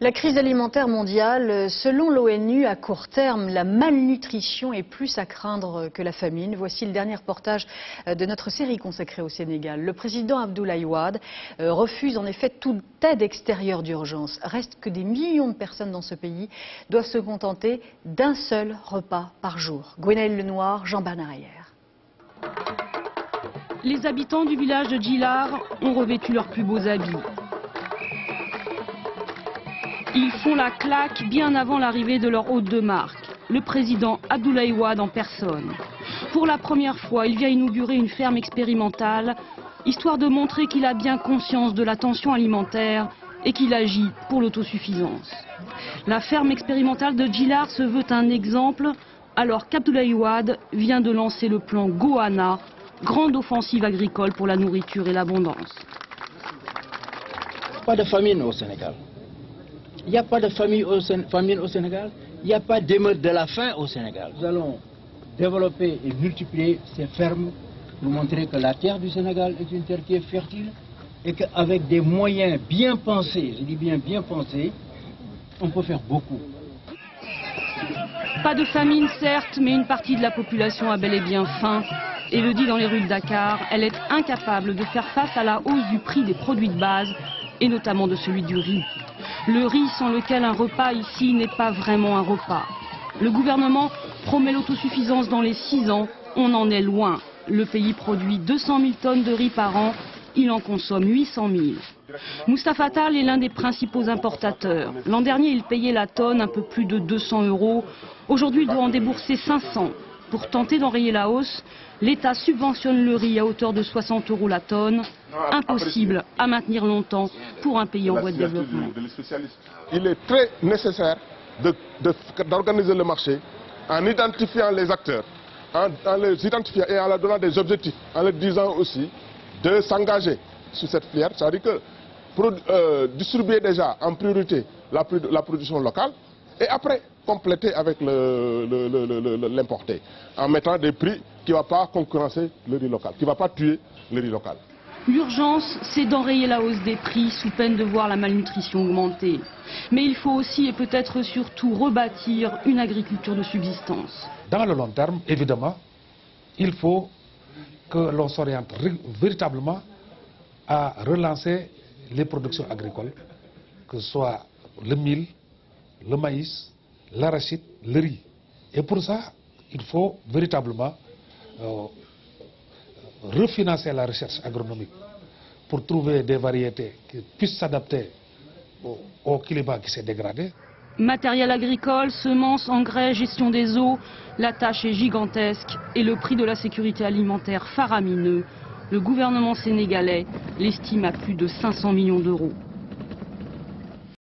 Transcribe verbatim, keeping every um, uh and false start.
La crise alimentaire mondiale, selon l'ONU, à court terme, la malnutrition est plus à craindre que la famine. Voici le dernier reportage de notre série consacrée au Sénégal. Le président Abdoulaye Wade refuse en effet toute aide extérieure d'urgence. Reste que des millions de personnes dans ce pays doivent se contenter d'un seul repas par jour. Gwenaëlle Lenoir, Jean Banarrière. Les habitants du village de Djilakh ont revêtu leurs plus beaux habits. Ils font la claque bien avant l'arrivée de leur hôte de marque, le président Abdoulaye Wade en personne. Pour la première fois, il vient inaugurer une ferme expérimentale, histoire de montrer qu'il a bien conscience de la tension alimentaire et qu'il agit pour l'autosuffisance. La ferme expérimentale de Djilakh se veut un exemple, alors qu'Abdoulaye Wade vient de lancer le plan Goana, grande offensive agricole pour la nourriture et l'abondance. Pas de famine au Sénégal. Il n'y a pas de famine au Sénégal, il n'y a pas d'émeute de la faim au Sénégal. Nous allons développer et multiplier ces fermes pour montrer que la terre du Sénégal est une terre qui est fertile et qu'avec des moyens bien pensés, je dis bien bien pensés, on peut faire beaucoup. Pas de famine certes, mais une partie de la population a bel et bien faim. Et le dit dans les rues de Dakar, elle est incapable de faire face à la hausse du prix des produits de base et notamment de celui du riz. Le riz sans lequel un repas ici n'est pas vraiment un repas. Le gouvernement promet l'autosuffisance dans les six ans. On en est loin. Le pays produit deux cent mille tonnes de riz par an. Il en consomme huit cent mille. Moustapha Tall est l'un des principaux importateurs. L'an dernier, il payait la tonne un peu plus de deux cents euros. Aujourd'hui, il doit en débourser cinq cents. Pour tenter d'enrayer la hausse, l'État subventionne le riz à hauteur de soixante euros la tonne. Impossible à maintenir longtemps pour un pays en voie de développement. Il est très nécessaire d'organiser le marché en identifiant les acteurs, en, en les identifiant et en leur donnant des objectifs, en leur disant aussi de s'engager sur cette filière. C'est-à-dire que pour, euh, distribuer déjà en priorité la, la production locale et après compléter avec l'importé, en mettant des prix qui ne vont pas concurrencer le riz local, qui ne vont pas tuer le riz local. L'urgence, c'est d'enrayer la hausse des prix sous peine de voir la malnutrition augmenter. Mais il faut aussi et peut-être surtout rebâtir une agriculture de subsistance. Dans le long terme, évidemment, il faut que l'on s'oriente véritablement à relancer les productions agricoles, que ce soit le mil, le maïs, l'arachide, le riz. Et pour ça, il faut véritablement euh, refinancer la recherche agronomique pour trouver des variétés qui puissent s'adapter au, au climat qui s'est dégradé. Matériel agricole, semences, engrais, gestion des eaux, la tâche est gigantesque et le prix de la sécurité alimentaire faramineux. Le gouvernement sénégalais l'estime à plus de cinq cents millions d'euros.